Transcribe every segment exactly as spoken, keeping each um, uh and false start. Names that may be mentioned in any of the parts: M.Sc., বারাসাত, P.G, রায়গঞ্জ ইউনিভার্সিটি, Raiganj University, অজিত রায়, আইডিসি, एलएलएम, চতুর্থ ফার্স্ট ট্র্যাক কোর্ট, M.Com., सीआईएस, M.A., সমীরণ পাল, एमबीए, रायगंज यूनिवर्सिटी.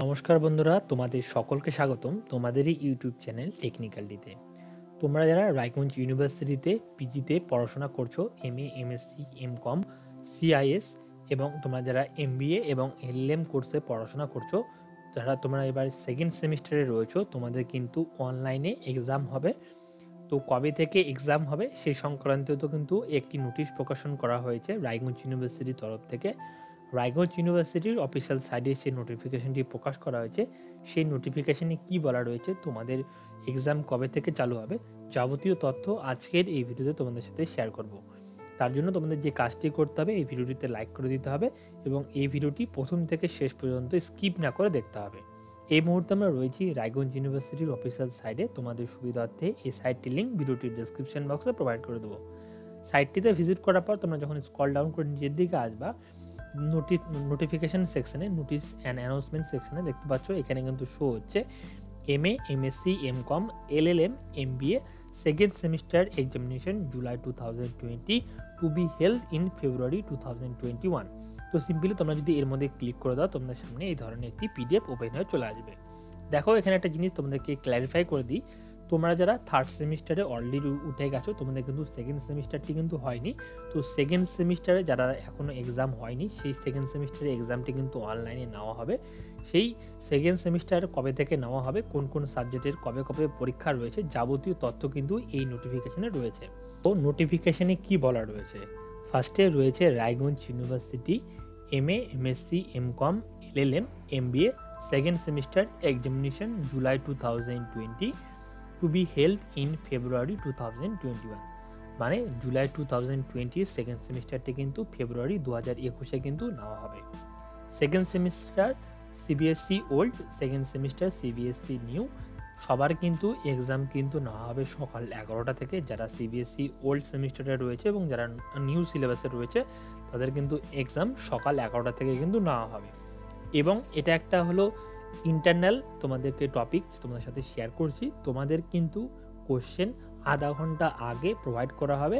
नमस्कार बंधुरा तुम्हारे सकल के स्वागतम तुम्हारे यूट्यूब चैनल टेक्निकलिते। तुम्हारा जरा रायगंज यूनिवर्सिटी पीजी पढ़ाशोना करछो एमए एमएससी एमकॉम सीआईएस एवं तुम्हारा जरा एमबीए एवं एलएम कोर्से पढ़ाशोना करछो जरा तुम्हारा एबार सेकेंड सेमिस्टारे रयेछो तुम्हारे किन्तु अनलाइने एग्जाम होबे। तो कबे थेके एग्जाम होबे सेई संक्रांत तो किन्तु एकटी नोटिस प्रकाशन करा होयेछे रायगंज यूनिवर्सिटी तरफ थेके। रायगंज यूनिवर्सिटीर अफिसियल साइटे से नोटिफिकेशनटी प्रकाश करा होयेछे। सेई नोटिफिकेशने कि बला रयेछे तुम्हादेर एग्जाम कबे थेके चालू होबे याबतीय तथ्य आजकेर एई भिडियोते तोमादेर साथे शेयर करब। तार जन्य तोमादेर जे काजटी करते होबे एई भिडियोटिते लाइक करे दिते होबे एबं एई भिडियोटी प्रथम थेके शेष पर्यन्त स्किप ना करे देखते होबे। एई मुहूर्ते आमरा रयेछि रायगंज यूनिवर्सिटीर अफिसियल साइटे। तोमादेर सुविधार्थे एई साइटटिर लिंक भिडियोटिर डेसक्रिपशन बक्से प्रोवाइड करे देब। साइटटिते भिजिट करार पर तोमरा जखन स्क्रल डाउन करे निचेर दिके आसबा नोटिस नोटिफिकेशन सेक्शने नोटिस एंड अनाउंसमेंट सेक्शने देखते पाচ্ছ এখানে কিন্তু শো হচ্ছে M A M S C M com L L M M B A second semester examination July two thousand twenty to be held in February two thousand twenty one. তো simply তোমরা যদি এর মধ্যে click করে দাও তোমাদের সামনে এই ধরনের একটি পিডিএফ ওপেন হয়ে চলে আসবে। দেখো এখানে একটা জিনিস তোমাদেরকে ক্ল্যারিফাই করে দিই। তোমরা যারা থার্ড সেমিস্টারে অলরেডি উঠে গেছো তোমাদের কিন্তু সেকেন্ড সেমিস্টারটি কিন্তু হয়নি। তো সেকেন্ড সেমিস্টারে যারা এখনও এক্সাম হয়নি সেই সেকেন্ড সেমিস্টারে এক্সামটি কিন্তু অনলাইনে নেওয়া হবে। সেই সেকেন্ড সেমিস্টার কবে থেকে নেওয়া হবে কোন কোন সাবজেক্টের কবে কবে পরীক্ষা রয়েছে যাবতীয় তথ্য কিন্তু এই নোটিফিকেশনে রয়েছে। তো নোটিফিকেশনে কী বলা রয়েছে ফার্স্টে রয়েছে রায়গঞ্জ ইউনিভার্সিটি M A M S C M com L L M M B A second semester examination July two thousand twenty to be held in February two thousand twenty one মানে July two thousand twenty second সেমিস্টারটি কিন্তু February two thousand twenty one এ কিন্তু নেওয়া হবে। Second semester CBCS old second semester CBCS new সবার কিন্তু exam কিন্তু নেওয়া হবে সকাল এগারোটা থেকে। যারা সিবিএসসি ওল্ড সেমিস্টারে রয়েছে এবং যারা নিউ সিলেবাসে রয়েছে তাদের কিন্তু এক্সাম সকাল এগারোটা থেকে কিন্তু নেওয়া হবে। এবং এটা একটা হলো ইন্টারনাল তোমাদেরকে টপিক তোমাদের সাথে শেয়ার করছি। তোমাদের কিন্তু কোশ্চেন আধা ঘন্টা আগে প্রোভাইড করা হবে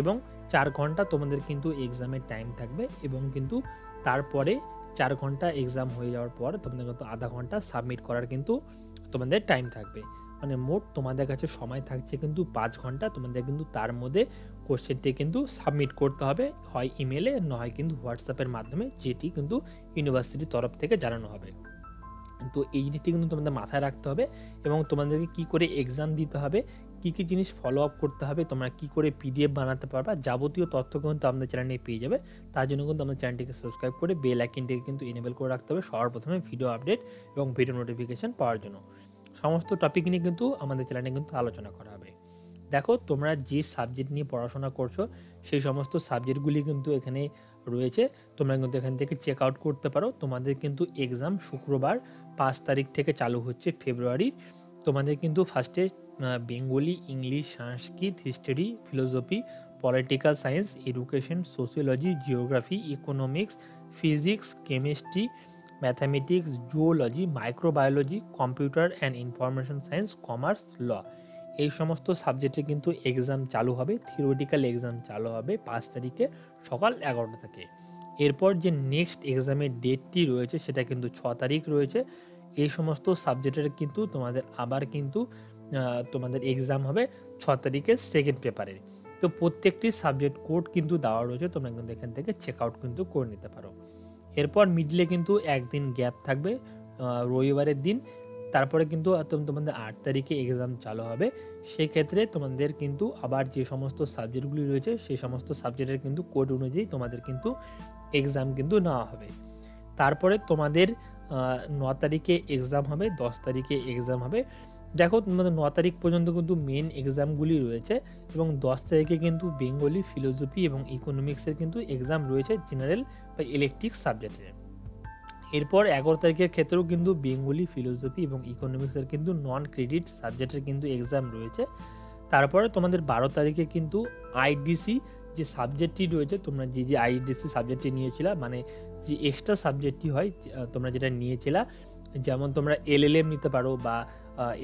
এবং চার ঘন্টা তোমাদের কিন্তু এক্সামের টাইম থাকবে এবং কিন্তু তারপরে চার ঘন্টা এক্সাম হয়ে যাওয়ার পর তোমাদের কিন্তু আধা ঘন্টা সাবমিট করার কিন্তু তোমাদের টাইম থাকবে। মানে মোট তোমাদের কাছে সময় থাকছে কিন্তু পাঁচ ঘন্টা। তোমাদের কিন্তু তার মধ্যে কোশ্চেনটি কিন্তু সাবমিট করতে হবে হয় ইমেলে নয় কিন্তু হোয়াটসঅ্যাপের মাধ্যমে যেটি কিন্তু ইউনিভার্সিটির তরফ থেকে জানানো হবে। তো এই জিনিসটি কিন্তু তোমাদের মাথায় রাখতে হবে এবং তোমাদেরকে কী করে এক্সাম দিতে হবে কী কী জিনিস ফলো আপ করতে হবে তোমরা কী করে পিডিএফ বানাতে পারবা যাবতীয় তথ্য কিন্তু আমাদের চ্যানেলে পেয়ে যাবে। তার জন্য কিন্তু আমাদের চ্যানেলটিকে সাবস্ক্রাইব করে বেল আইকনটিকে কিন্তু এনেবল করে রাখতে হবে সবার প্রথমে ভিডিও আপডেট এবং ভিডিও নোটিফিকেশান পাওয়ার জন্য। সমস্ত টপিক নিয়ে কিন্তু আমাদের চ্যানেলে কিন্তু আলোচনা করা হবে। দেখো তোমরা যে সাবজেক্ট নিয়ে পড়াশোনা করছো সেই সমস্ত সাবজেক্টগুলি কিন্তু এখানে রয়েছে তোমরা কিন্তু এখান থেকে চেক আউট করতে পারো। তোমাদের কিন্তু এক্সাম শুক্রবার পাঁচ তারিখ থেকে চালু হচ্ছে ফেব্রুয়ারির। তোমাদের কিন্তু ফার্স্টে Bengali English Sanskrit history philosophy political science education sociology geography economics physics chemistry mathematics zoology microbiology computer and information science commerce law এই সমস্ত সাবজেক্টে কিন্তু এক্সাম চালু হবে। থিওরিটিক্যাল এক্সাম চালু হবে পাঁচ তারিখে সকাল এগারোটা থেকে। এরপর যে নেক্সট এক্সামের ডেটটি রয়েছে সেটা কিন্তু ছ তারিখ রয়েছে। এই সমস্ত সাবজেক্টের কিন্তু তোমাদের আবার কিন্তু তোমাদের এক্সাম হবে ছ তারিখে সেকেন্ড পেপারের। তো প্রত্যেকটি সাবজেক্ট কোড কিন্তু দেওয়া রয়েছে তোমরা কিন্তু এখান থেকে চেক আউট কিন্তু করে নিতে পারো। এরপর মিডলে কিন্তু একদিন গ্যাপ থাকবে রবিবারের দিন। তারপরে কিন্তু তোমাদের আট তারিখে এক্সাম চালু হবে। সেক্ষেত্রে তোমাদের কিন্তু আবার যে সমস্ত সাবজেক্টগুলি রয়েছে সেই সমস্ত সাবজেক্টের কিন্তু কোড অনুযায়ী তোমাদের কিন্তু এক্সাম কিন্তু নেওয়া হবে। তারপরে তোমাদের ন তারিখে এক্সাম হবে দশ তারিখে এক্সাম হবে। দেখো তোমাদের ন তারিখ পর্যন্ত কিন্তু মেন এক্সামগুলি রয়েছে এবং দশ তারিখে কিন্তু বেঙ্গলি ফিলোসফি এবং ইকোনমিক্সের কিন্তু এক্সাম রয়েছে জেনারেল বা ইলেকটিভ সাবজেক্টের। এরপর এগারো তারিখের ক্ষেত্রেও কিন্তু বেঙ্গলি ফিলোসফি এবং ইকোনমিক্সের কিন্তু নন ক্রেডিট সাবজেক্টের কিন্তু এক্সাম রয়েছে। তারপরে তোমাদের বারো তারিখে কিন্তু আইডিসি যে সাবজেক্টটি রয়েছে তোমরা যে যে আইডিসি সাবজেক্টটি নিয়েছিলা মানে যে এক্সট্রা সাবজেক্টটি হয় তোমরা যেটা নিয়েছিলা যেমন তোমরা এল এল এম নিতে পারো বা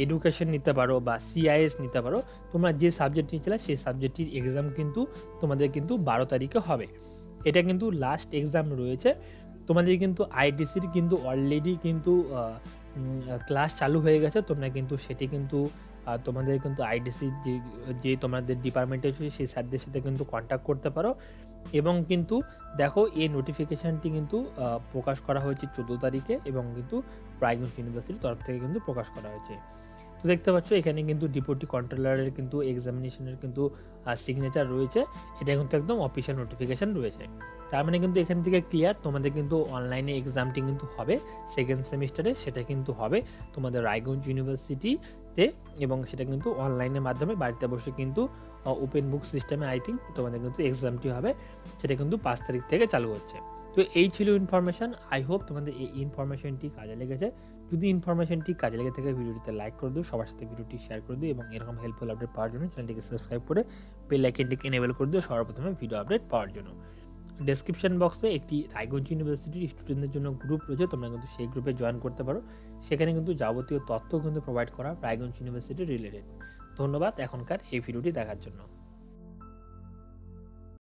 এডুকেশন নিতে পারো বা সিআইএস নিতে পারো তোমরা যে সাবজেক্ট নিয়েছিলা সেই সাবজেক্টটির এক্সাম কিন্তু তোমাদের কিন্তু বারো তারিখে হবে। এটা কিন্তু লাস্ট এক্সাম রয়েছে। तुम्हारे क्योंकि आईटीसी क्योंकि अलरेडी क्योंकि क्लास चालू हो गए तुम्हारा क्योंकि से तुम्हारे क्योंकि आईटीसी जे तुम्हारे डिपार्टमेंट से सर साथ कन्टैक्ट करते पारो एवं किन्तु देखो ये नोटिफिकेशनटी किन्तु प्रकाश करा होयेछे चौदह तारीखे एवं किन्तु रायगंज यूनिवर्सिटी तरफ थेके किन्तु प्रकाश करा होयेछे। तो देखते पाच्छो एखाने किन्तु डिपुटी कंट्रोलर किन्तु एग्जामिनेशनेर किन्तु सिगनेचार रयेछे, एटा किन्तु एकदम अफिशियल नोटिफिकेशन रयेछे। तार माने किन्तु एखान थेके क्लियर तुम्हादेर किन्तु अनलाइने एग्जामटी किन्तु होबे सेकेंड सेमिस्टारे, सेटा किन्तु होबे तुम्हादेर रायगंज यूनिवर्सिटीते एवं सेटा किन्तु अनलाइनेर माध्यमे बाड़िते बसे किन्तु ओपेन बुक सिस्टेमे आई थिंक तुम्हारे क्योंकि एग्जामटी है से क्योंकि पाँच तारीख के चालू होच्छे। तो ये इनफरमेशन आई होप तुम्हारे इनफरमेशनटी काजे लेगेछे। यदि इनफरमेशनटी काजे लेगे थाके भिडियोटिते लाइक कर दिओ, सबार साथे भिडियोटी शेयर कर दिओ और एरकम हेल्पफुल अपडेट पाओयार जोन्नो चैनलटिके सबसक्राइब करे बेल आइकनटिके इनेबल कर दिओ सर्वप्रथमे भिडियो अपडेट पाओयार जोन्नो। डेस्क्रिप्शन बक्से एकटी रायगंज यूनिवर्सिटीर स्टूडेंटदेर जोन्नो ग्रुप रयेछे, तोमरा किन्तु सेई ग्रुपे जयन करते पारो, सेखाने किन्तु जाबतीय तथ्य किन्तु प्रोवाइड करा रायगंज यूनिवर्सिटी रिलेटेड। धन्यवाद एखनकार এই ভিডিওটি দেখার জন্য।